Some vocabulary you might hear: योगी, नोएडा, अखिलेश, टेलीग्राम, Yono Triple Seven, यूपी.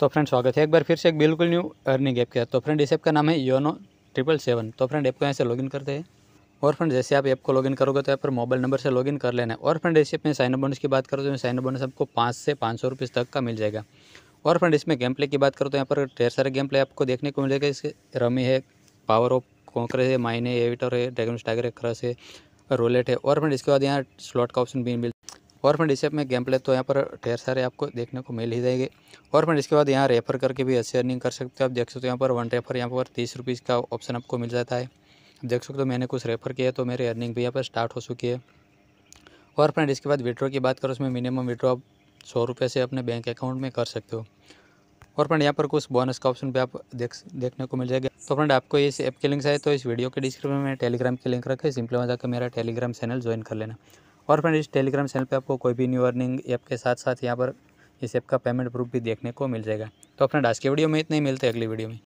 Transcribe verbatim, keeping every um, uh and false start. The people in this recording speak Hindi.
तो फ्रेंड स्वागत है एक बार फिर से एक बिल्कुल न्यू अर्निंग ऐप के। तो फ्रेंड इस ऐप का नाम है योनो ट्रिपल सेवन। तो फ्रेंड ऐप को यहाँ से लॉगिन करते हैं और फ्रेंड जैसे आप ऐप को लॉगिन करोगे तो यहाँ पर मोबाइल नंबर से लॉगिन कर लेना है। और फ्रेंड इस ऐप में साइनअप बोनस की बात करो तो साइनअप बोनस आपको पाँच से पाँच सौ रुपये तक का मिल जाएगा। और फ्रेंड इसमें गेम प्ले की बात करो तो यहाँ पर ढेर सारे गेम प्ले आपको देखने को मिलेगा। इसके रमी है, पावर ऑफ कॉन्कर है, माइन है, एविटर है, ड्रैगन स्टाइगर है, क्रश है, रोलेट है। और फ्रेंड इसके बाद यहाँ स्लॉट का ऑप्शन भी मिल। और फ्रेंड इस ऐप में गेम प्ले तो यहाँ पर ढेर सारे आपको देखने को मिल ही जाएंगे। और फ्रेंड इसके बाद यहाँ रेफर करके भी अच्छी अर्निंग कर सकते हो। आप देख सकते हो यहाँ पर वन रेफर यहाँ पर तीस रुपीज़ का ऑप्शन आपको मिल जाता है। आप देख सकते हो मैंने कुछ रेफर किया तो मेरी अर्निंग भी यहाँ पर स्टार्ट हो चुकी है। और फ्रेंड इसके बाद विड्रॉ की बात करो उसमें मिनिमम विड्रॉ आप सौ रुपये से अपने बैंक अकाउंट में कर सकते हो। और फ्रेंड यहाँ पर कुछ बोनस का ऑप्शन भी आप देख देखने को मिल जाएगा। तो फ्रेंड आपको इस ऐप की लिंक चाहिए तो इस वीडियो के डिस्क्रिप्शन में टेलीग्राम की लिंक रखा है, सिंपली वहाँ जाकर मेरा टेलीग्राम चैनल ज्वाइन कर लेना। और फ्रेंड इस टेलीग्राम चैनल पे आपको कोई भी न्यू अर्निंग ऐप के साथ साथ यहाँ पर इस ऐप का पेमेंट प्रूफ भी देखने को मिल जाएगा। तो फ्रेंड आज के वीडियो में इतना ही, मिलते हैं अगली वीडियो में।